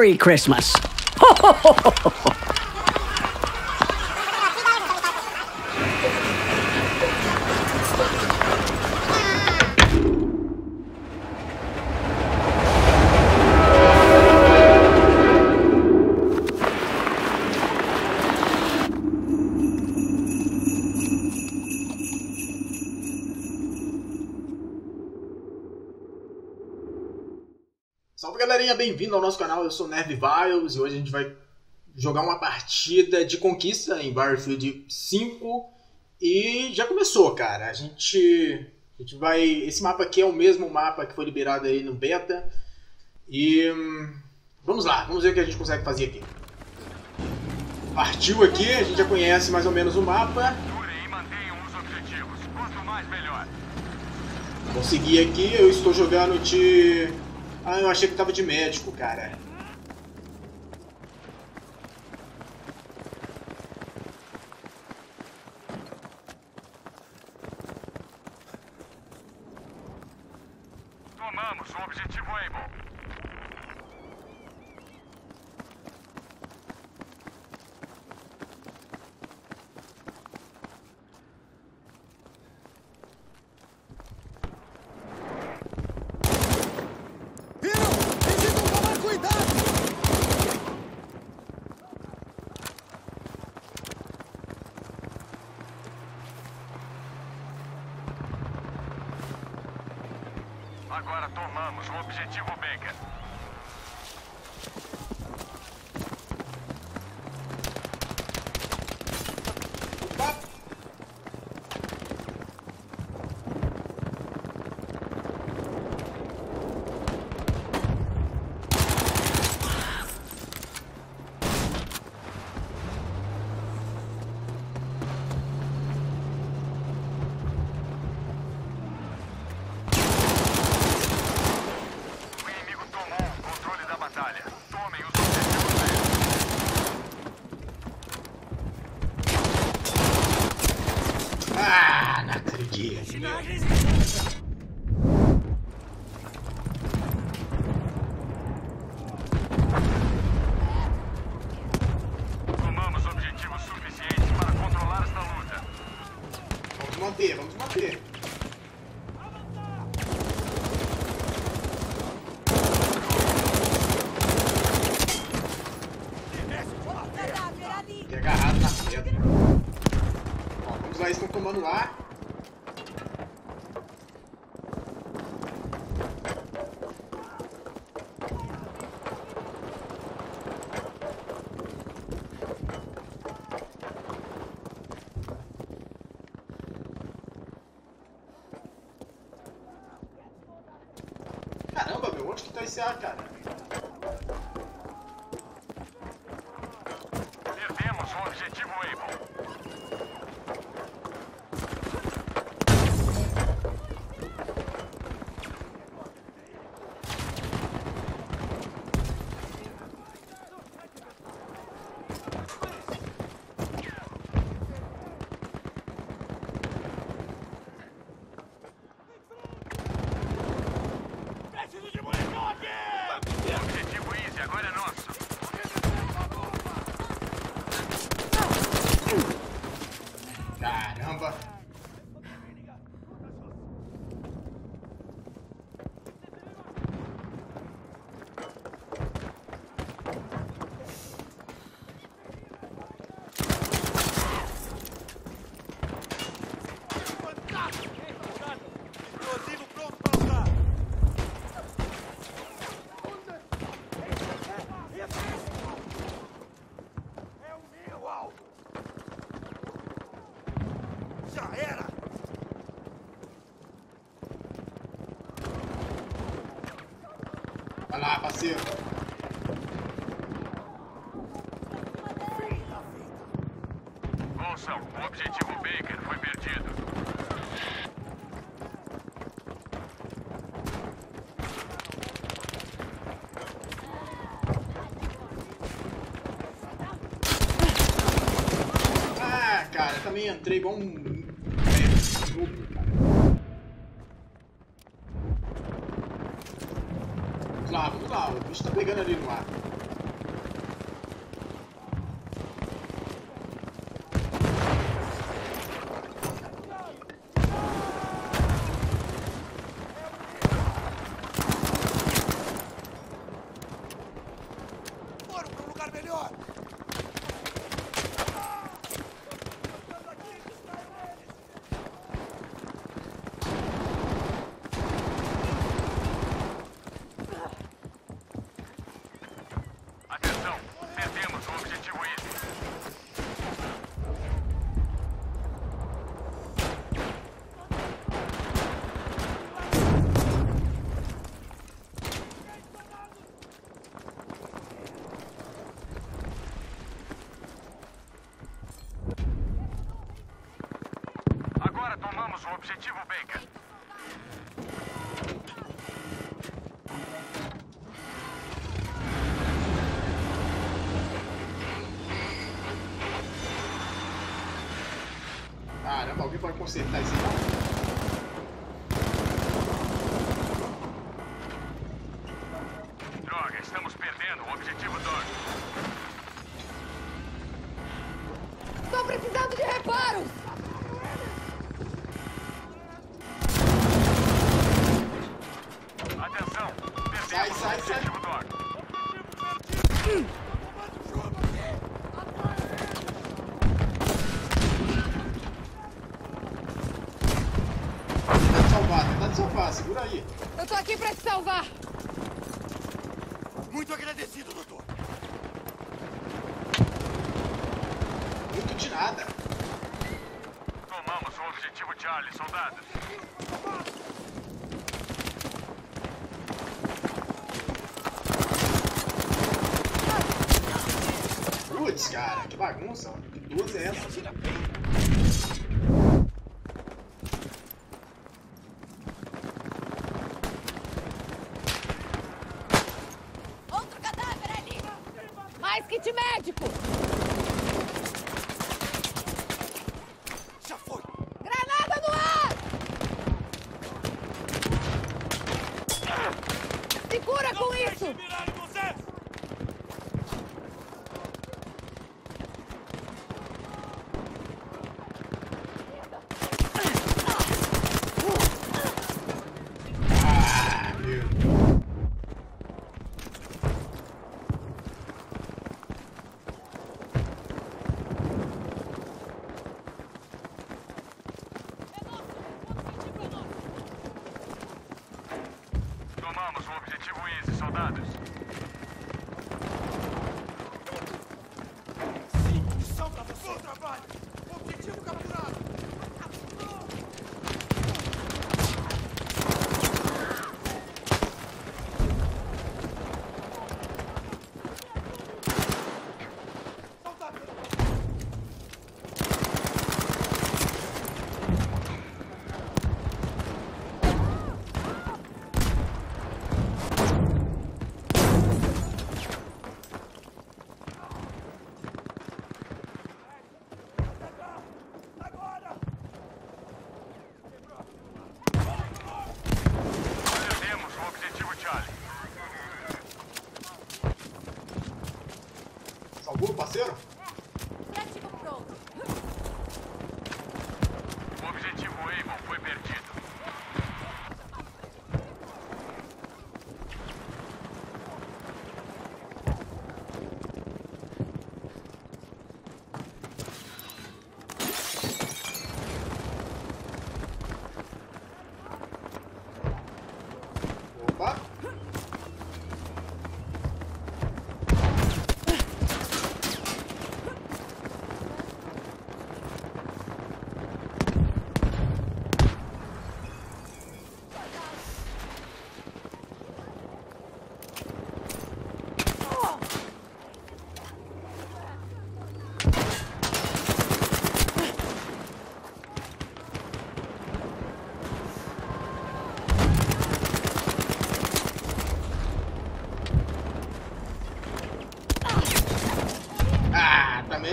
Merry Christmas. Ho, ho, ho, ho, ho. Salve galerinha, bem-vindo ao nosso canal, eu sou o NervyVirus e hoje a gente vai jogar uma partida de conquista em Battlefield 5 e já começou, cara. A gente vai... Esse mapa aqui é o mesmo mapa que foi liberado aí no beta e vamos lá, vamos ver o que a gente consegue fazer aqui. Partiu aqui, a gente já conhece mais ou menos o mapa. Consegui aqui, eu estou jogando de... Ah, eu achei que tava de médico, cara. Tomamos o objetivo Able. Agora tomamos o objetivo Baker. Opa. Tomamos objetivos suficientes para controlar esta luta. Vamos manter. E agarrado na pedra. Ó, vamos lá, eles estão tomando lá. Caramba, meu, onde que tá esse ar, cara? Perdemos o objetivo Able. Vai lá, parceiro. Ouçam, o objetivo Baker foi perdido. Ah, cara, eu também entrei igual um... Vamos lá, o bicho tá pegando ali no ar. O objetivo Baker. Caramba, alguém vai consertar esse carro. Segura aí. Eu tô aqui pra te salvar. Muito agradecido, doutor. Muito de nada. Tomamos o objetivo Charlie, soldados. Putz, cara, que bagunça. Que duas é essa? Kit médico! Já foi! Granada no ar! Segura com isso! Não deixe mirar em vocês!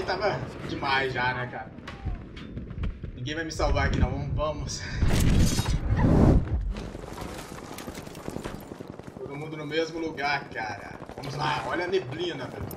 Tava demais já, né, cara? Ninguém vai me salvar aqui, não. Vamos. Todo mundo no mesmo lugar, cara. Vamos lá. Olha a neblina, velho.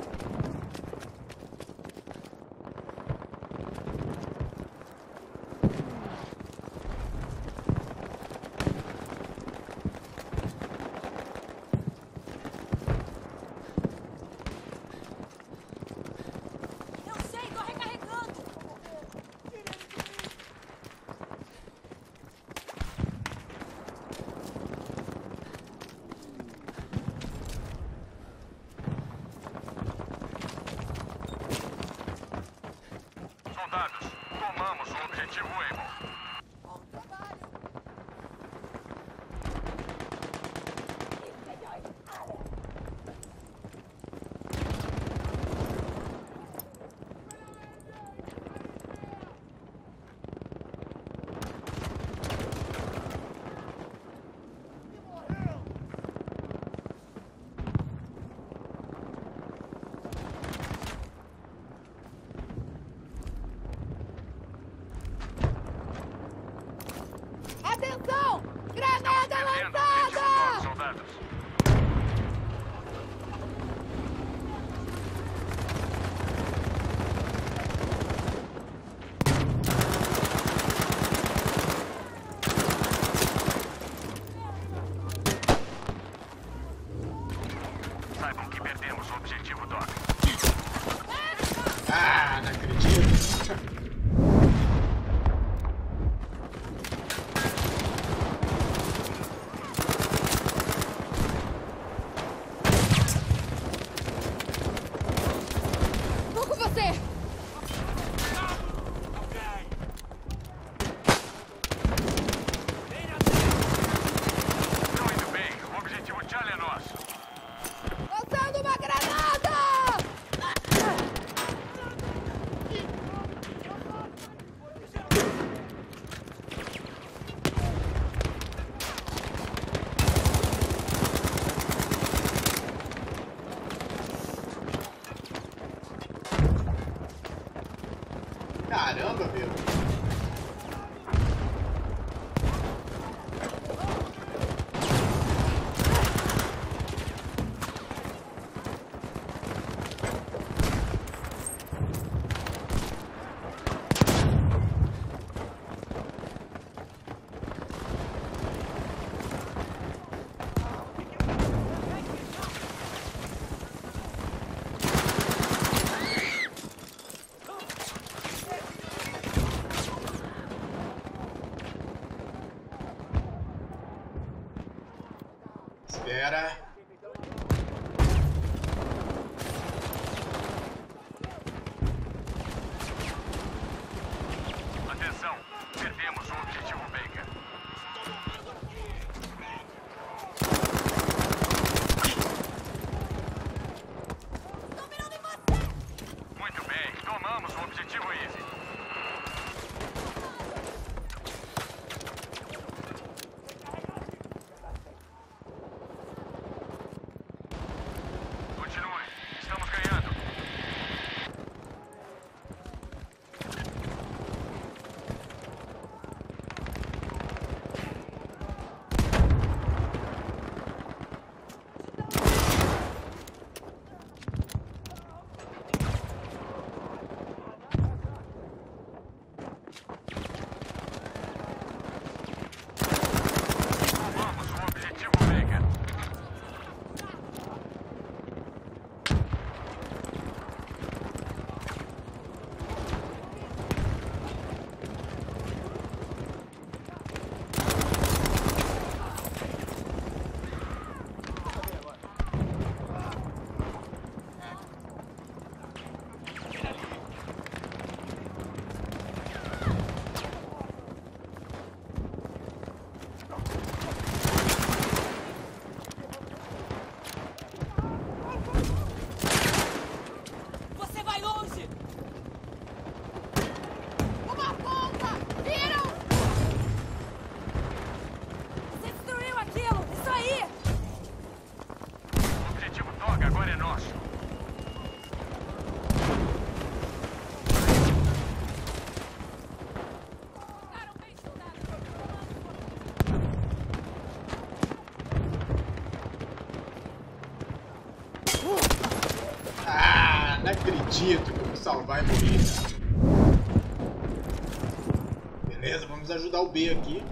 Caramba, meu. Espera. Atenção, perdemos o objetivo Baker. Estou virando em você. Muito bem, tomamos o objetivo Easy. Acredito que eu vou salvar e morrer. Beleza, vamos ajudar o B aqui.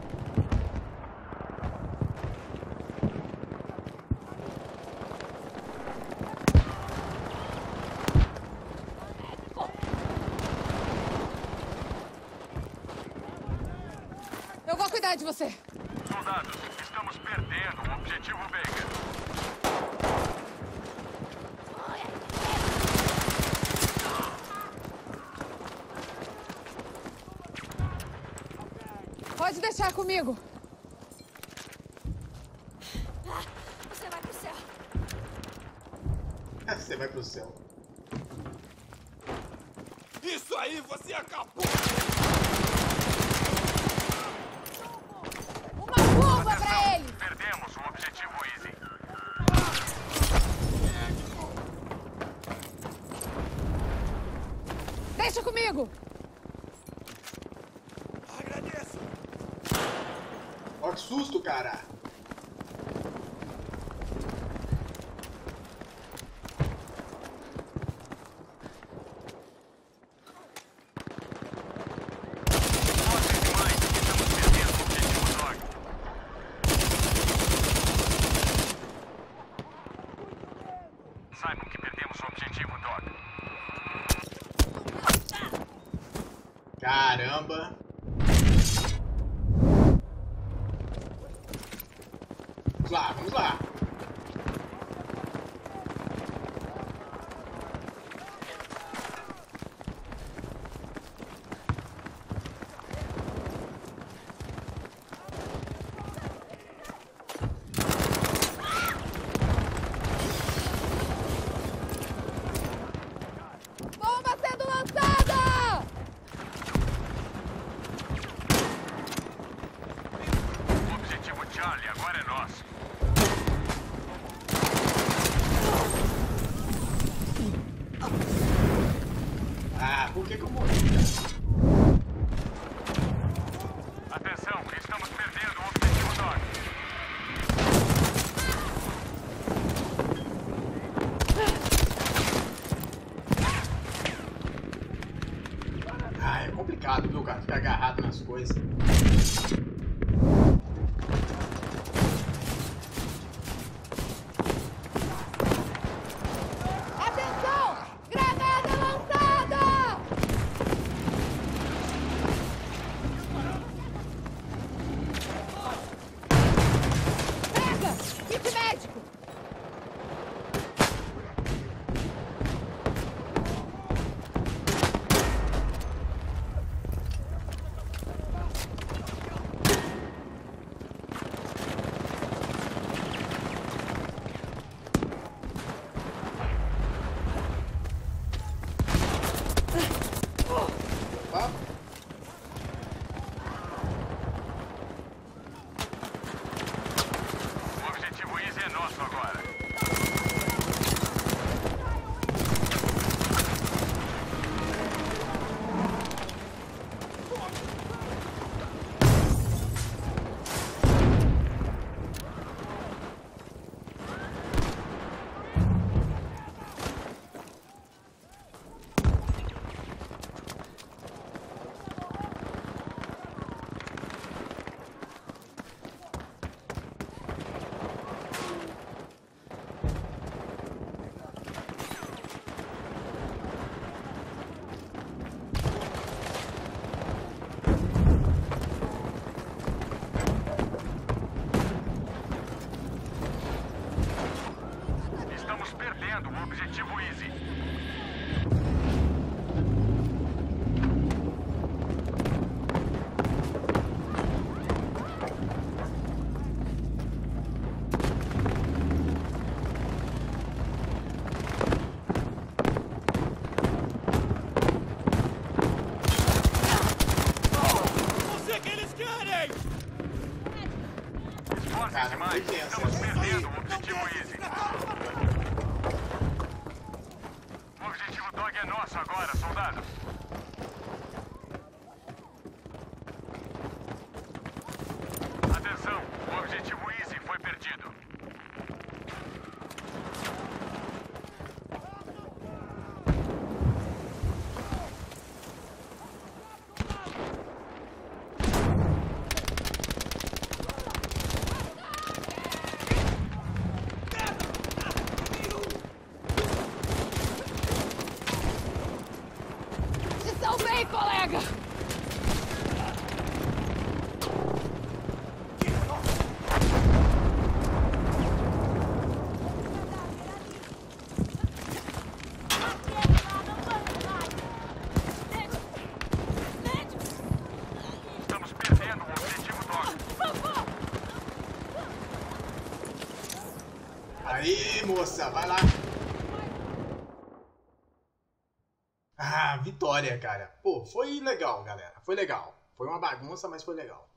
Eu vou cuidar de você. Soldados, estamos perdendo o objetivo Vega. Pode deixar comigo. Você vai pro céu. Você vai pro céu. Isso aí, você acabou! Uma bomba pra ele! Perdemos o objetivo Easy. Deixa comigo! Que susto, cara! Saibam que perdemos o objetivo, Dog. Caramba! Vamos lá, vamos lá! Moça, vai lá. Ah, vitória, cara. Pô, foi legal, galera. Foi legal. Foi uma bagunça, mas foi legal.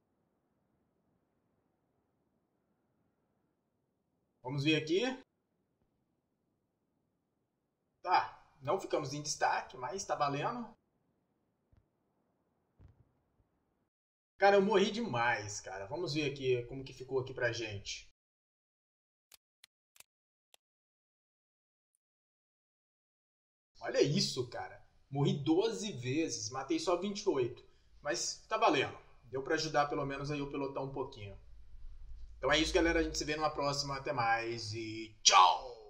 Vamos ver aqui. Tá, não ficamos em destaque, mas tá valendo. Cara, eu morri demais, cara. Vamos ver aqui como que ficou aqui pra gente. Olha isso, cara. Morri 12 vezes, matei só 28. Mas tá valendo. Deu pra ajudar pelo menos aí o pelotão um pouquinho. Então é isso, galera. A gente se vê numa próxima. Até mais e tchau!